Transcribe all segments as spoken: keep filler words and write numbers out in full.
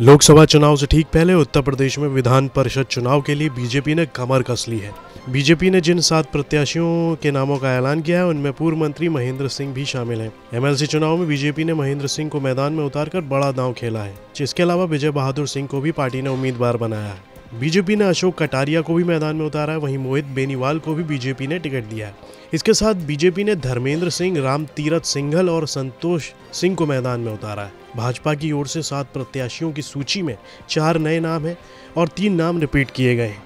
लोकसभा चुनाव से ठीक पहले उत्तर प्रदेश में विधान परिषद चुनाव के लिए बीजेपी ने कमर कस ली है। बीजेपी ने जिन सात प्रत्याशियों के नामों का ऐलान किया है उनमें पूर्व मंत्री महेंद्र सिंह भी शामिल हैं। एमएलसी चुनाव में बीजेपी ने महेंद्र सिंह को मैदान में उतारकर बड़ा दांव खेला है। इसके अलावा विजय बहादुर सिंह को भी पार्टी ने उम्मीदवार बनाया है। बीजेपी ने अशोक कटारिया को भी मैदान में उतारा है, वहीं मोहित बेनीवाल को भी बीजेपी ने टिकट दिया है। इसके साथ बीजेपी ने धर्मेंद्र सिंह, राम तीरथ सिंघल और संतोष सिंह को मैदान में उतारा है। भाजपा की ओर से सात प्रत्याशियों की सूची में चार नए नाम हैं और तीन नाम रिपीट किए गए हैं।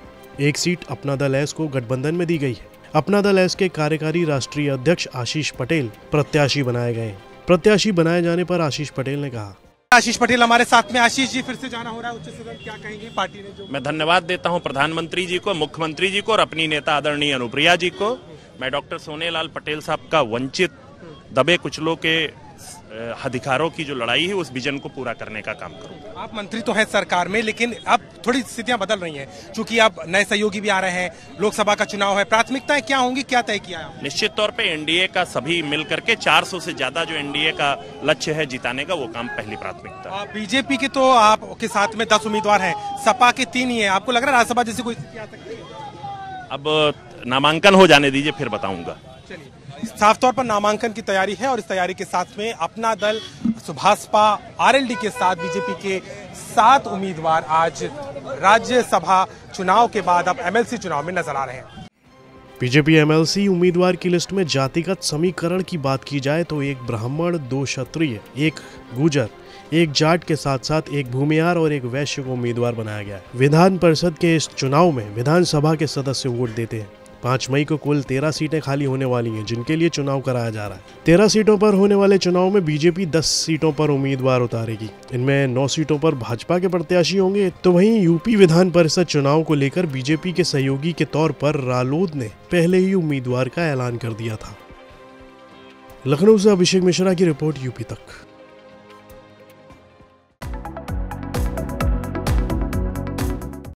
एक सीट अपना दल एस को गठबंधन में दी गई है। अपना दल एस के कार्यकारी राष्ट्रीय अध्यक्ष आशीष पटेल प्रत्याशी बनाए गए हैं। प्रत्याशी बनाए जाने पर आशीष पटेल ने कहा, आशीष पटेल हमारे साथ में। आशीष जी, फिर से जाना हो रहा है उच्च सदन, क्या कहेंगे पार्टी ने जो? मैं धन्यवाद देता हूँ प्रधानमंत्री जी को, मुख्यमंत्री जी को और अपनी नेता आदरणीय अनुप्रिया जी को। मैं डॉक्टर सोनेलाल पटेल साहब का वंचित दबे कुचलों के अधिकारों की जो लड़ाई है उस विजन को पूरा करने का काम करूंगा। आप मंत्री तो हैं सरकार में, लेकिन अब थोड़ी स्थितियां बदल रही हैं क्योंकि अब नए सहयोगी भी आ रहे हैं, लोकसभा का चुनाव है, प्राथमिकताएं क्या होंगी, क्या तय किया है? निश्चित तौर पे एनडीए का सभी मिलकर के चार सौ से ज्यादा जो एनडीए का लक्ष्य है जिताने का, वो काम पहली प्राथमिकता। बीजेपी के तो आपके साथ में दस उम्मीदवार है, सपा के तीन ही है, आपको लग रहा है राज्यसभा जैसी कोई? अब नामांकन हो जाने दीजिए, फिर बताऊंगा। साफ तौर पर नामांकन की तैयारी है और इस तैयारी के साथ में अपना दल, भाजपा, आरएलडी के साथ बीजेपी के सात उम्मीदवार आज राज्यसभा चुनाव के बाद अब एमएलसी चुनाव में नजर आ रहे हैं। बीजेपी एमएलसी उम्मीदवार की लिस्ट में जातिगत समीकरण की बात की जाए तो एक ब्राह्मण, दो क्षत्रिय, एक गुजर, एक जाट के साथ साथ एक भूमिहार और एक वैश्य को उम्मीदवार बनाया गया है। विधान परिषद के इस चुनाव में विधानसभा के सदस्य वोट देते हैं। पाँच मई को कुल तेरह सीटें खाली होने वाली हैं जिनके लिए चुनाव कराया जा रहा है। तेरह सीटों पर होने वाले चुनाव में बीजेपी दस सीटों पर उम्मीदवार उतारेगी। इनमें नौ सीटों पर भाजपा के प्रत्याशी होंगे, तो वहीं यूपी विधान परिषद चुनाव को लेकर बीजेपी के सहयोगी के तौर पर रालोद ने पहले ही उम्मीदवार का ऐलान कर दिया था। लखनऊ से अभिषेक मिश्रा की रिपोर्ट, यूपी तक।